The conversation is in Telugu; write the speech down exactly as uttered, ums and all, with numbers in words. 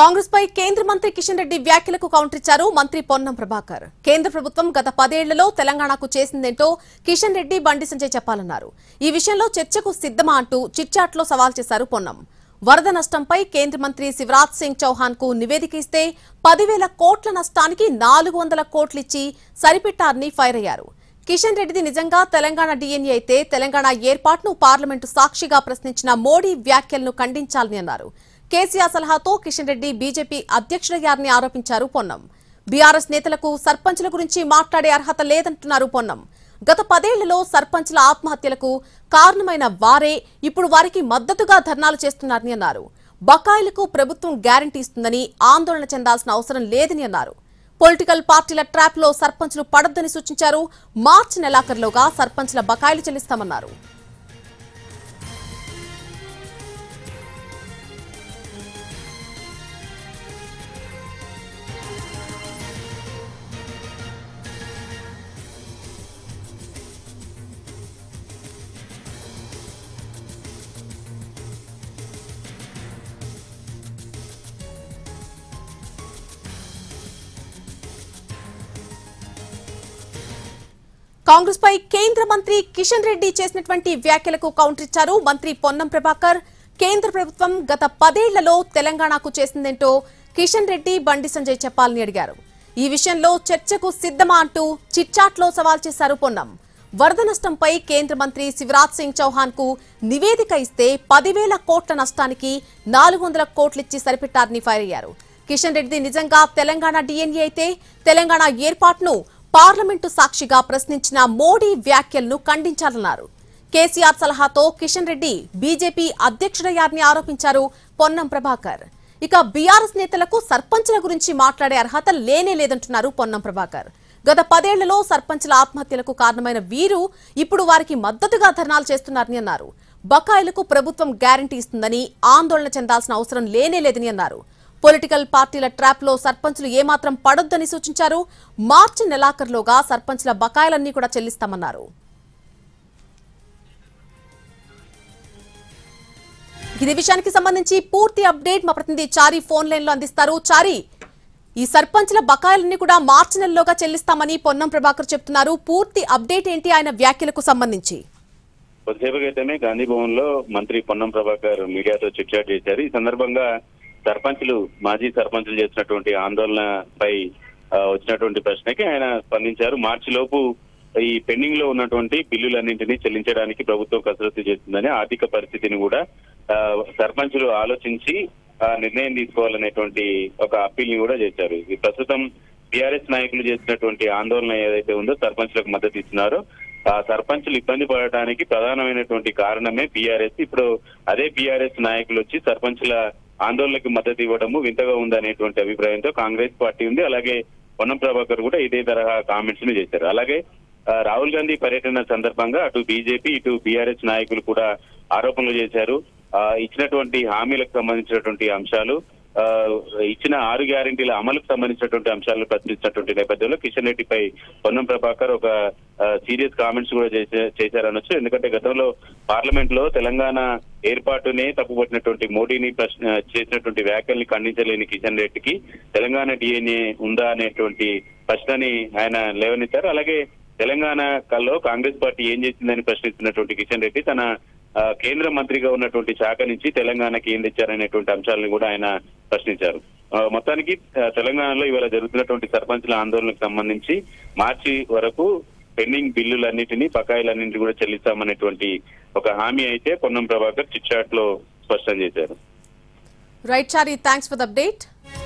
कांग्रेस पै केंद्र मंत्री किशन रेड्डी व्याख्यलकु कौंटर इच्चारू मंत्री पोन्नम प्रभाकर। केंद्र ప్రభుత్వం గత పదేళ్లలో తెలంగాణకు చేసిందేంటో किशन रेड्डी बंडी संजय చెప్పాలన్నారు। ఈ విషయంలో చర్చకు సిద్ధమా అంటూ చిట్చాట్లో సవాల్ చేశారు పొన్నం। వరద నష్టంపై కేంద్ర మంత్రి శివరాజ్ సింగ్ చౌహాన్ కు నివేదిక ఇస్తే పది వేల కోట్ల నష్టానికి నాలుగు వందల కోట్లు ఇచ్చి సరిపెట్టారని ఫైర్ అయ్యారు। किशन రెడ్డిది నిజంగా తెలంగాణ డిఎన్ఏ అయితే తెలంగాణ ఏర్పాటును పార్లమెంట్ సాక్షిగా ప్రశ్నించిన మోడీ వ్యాఖ్యలను ఖండించాలని అన్నారు। కేసీఆర్ సలహాతో किशन రెడ్డి बीजेपी అధ్యక్షుడిని ఆరోపించారు పొన్నం। బీఆర్ఎస్ నేతలకు సర్పంచుల గురించి మాట్లాడే అర్హత లేదంటున్నారు పొన్నం। గత పదేళ్లలో సర్పంచుల ఆత్మహత్యలకు కారణమైన వారే ఇప్పుడు వారికి మద్దతుగా ధర్నాలు చేస్తున్నారని అన్నారు। బకాయిలకు ప్రభుత్వం గ్యారెంటీ ఇస్తుందని ఆందోళన చెందాల్సిన అవసరం లేదని అన్నారు। పొలిటికల్ పార్టీల ట్రాప్ లో సర్పంచులు పడొద్దని సూచించారు। మార్చి నెలాఖరులోగా సర్పంచుల బకాయిలు చెల్లిస్తామన్నారు। कांग्रेस पै केंद्र मंत्री किशन रेड्डी చేసినటువంటి వ్యాఖ్యలకు కౌంటర్ ఇచ్చారు మంత్రి పొన్నం ప్రభాకర్। కేంద్ర ప్రభుత్వం గత పదేళ్లలో తెలంగాణకు చేసిందేంటో किशन రెడ్డి బండి సంజయ్ చెప్పాలని అడిగారు। ఈ విషయంలో చర్చకు సిద్ధమా అంటూ చిట్చాట్లో సవాల్ చేశారు పొన్నం। వరద నష్టంపై కేంద్ర మంత్రి శివరాజ్ సింగ్ చౌహాన్ కు నివేదిక ఇస్తే పది వేల కోట్ల నష్టానికి నాలుగు వందల కోట్లు ఇచ్చి సరిపెట్టారని ఫైర్ అయ్యారు। किशन రెడ్డి నిజంగా తెలంగాణ డిఎన్ఏ అయితే తెలంగాణ ఏర్పాటును పార్లమెంట్ సాక్షిగా ప్రశ్నించిన మోడీ వ్యాఖ్యలను ఖండించాలన్నారు। కేసీఆర్ సలహాతో किशन రెడ్డి बीजेपी అధ్యక్షుడిని ఆరోపించారు పొన్నం ప్రభాకర్। ఇక బీఆర్ఎస్ నేతలకు సర్పంచుల గురించి మాట్లాడే అర్హత లేనే లేదంటున్నారు పొన్నం ప్రభాకర్। గత పదేళ్లలో సర్పంచుల ఆత్మహత్యలకు కారణమైన వీరు ఇప్పుడు వారికి మద్దతుగా ధర్నాలు చేస్తున్నారని అన్నారు। బకాయిలకు ప్రభుత్వం గ్యారెంటీ ఇస్తుందని ఆందోళన చెందాల్సిన అవసరం లేనే లేదని అన్నారు। పొలిటికల్ పార్టీల ట్రాప్ లో సర్పంచులు ఏమాత్రం పడొద్దని సూచించారు। మార్చి నెలాఖరులోగా సర్పంచుల బకాయిలన్నీ కూడా చెల్లిస్తామన్నారు। ఈ విషయానికి సంబంధించి పూర్తి అప్డేట్ మా ప్రతినిధి చారి ఫోన్ లైన్ లో అందిస్తారు। చారి, ఈ సర్పంచుల బకాయిలన్నీ కూడా మార్చి నెలలోగా చెల్లిస్తామని పొన్నం ప్రభాకర్ చెప్తున్నారు। పూర్తి అప్డేట్ ఏంటి ఆయన వ్యాఖ్యలకు సంబంధించి? కొద్దిసేపు క్రితమే గాంధీ భవన్ లో మంత్రి పొన్నం ప్రభాకర్ మీడియాతో చర్చ చేశారు। ఈ సందర్భంగా సర్పంచులు మాజీ సర్పంచులు చేసినటువంటి ఆందోళనపై వచ్చినటువంటి ప్రశ్నకి ఆయన స్పందించారు। మార్చి లోపు ఈ పెండింగ్ లో ఉన్నటువంటి బిల్లులన్నింటినీ చెల్లించడానికి ప్రభుత్వం కసరత్తు చేస్తుందని, ఆర్థిక పరిస్థితిని కూడా సర్పంచులు ఆలోచించి నిర్ణయం తీసుకోవాలనేటువంటి ఒక అప్పీల్ ని కూడా చేశారు। ప్రస్తుతం బీఆర్ఎస్ నాయకులు చేసినటువంటి ఆందోళన ఏదైతే ఉందో సర్పంచులకు మద్దతు ఇస్తున్నారో ఆ సర్పంచులు ఇబ్బంది పడటానికి ప్రధానమైనటువంటి కారణమే బీఆర్ఎస్। ఇప్పుడు అదే బీఆర్ఎస్ నాయకులు వచ్చి సర్పంచుల ఆందోళనకి మద్దతు ఇవ్వడము వింతగా ఉందనేటువంటి అభిప్రాయంతో కాంగ్రెస్ పార్టీ ఉంది, అలాగే పొన్నం ప్రభాకర్ కూడా ఇదే తరహా కామెంట్స్ ను చేశారు। అలాగే రాహుల్ గాంధీ పర్యటన సందర్భంగా అటు బీజేపీ ఇటు బీఆర్ఎస్ నాయకులు కూడా ఆరోపణలు చేశారు। ఆ ఇచ్చినటువంటి హామీలకు సంబంధించినటువంటి అంశాలు, ఇచ్చిన ఆరు గ్యారెంటీల అమలుకు సంబంధించినటువంటి అంశాలను ప్రశ్నించినటువంటి నేపథ్యంలో కిషన్ రెడ్డిపై పొన్నం ప్రభాకర్ ఒక సీరియస్ కామెంట్స్ కూడా చేశారనొచ్చు। ఎందుకంటే గతంలో పార్లమెంట్ లో తెలంగాణ ఏర్పాటునే తప్పుపట్టినటువంటి మోడీని ప్రశ్న చేసినటువంటి వ్యాఖ్యల్ని ఖండించలేని కిషన్ రెడ్డికి తెలంగాణ డిఎన్ఏ ఉందా అనేటువంటి ప్రశ్నని ఆయన లేవనెత్తారు। అలాగే తెలంగాణ కల్లో కాంగ్రెస్ పార్టీ ఏం చేసిందని ప్రశ్నిస్తున్నటువంటి కిషన్ రెడ్డి తన కేంద్ర మంత్రిగా ఉన్నటువంటి శాఖ నుంచి తెలంగాణకి ఏం తెచ్చారనేటువంటి అంశాలను కూడా ఆయన ప్రశ్నించారు। మొత్తానికి తెలంగాణలో ఇవాళ జరుగుతున్నటువంటి సర్పంచుల ఆందోళనకు సంబంధించి మార్చి వరకు పెండింగ్ బిల్లులన్నింటినీ బకాయిలన్నింటినీ కూడా చెల్లిస్తామనేటువంటి ఒక హామీ అయితే పొన్నం ప్రభాకర్ చిట్చాట్ లో స్పష్టం చేశారు। Right Chari, thanks for the update.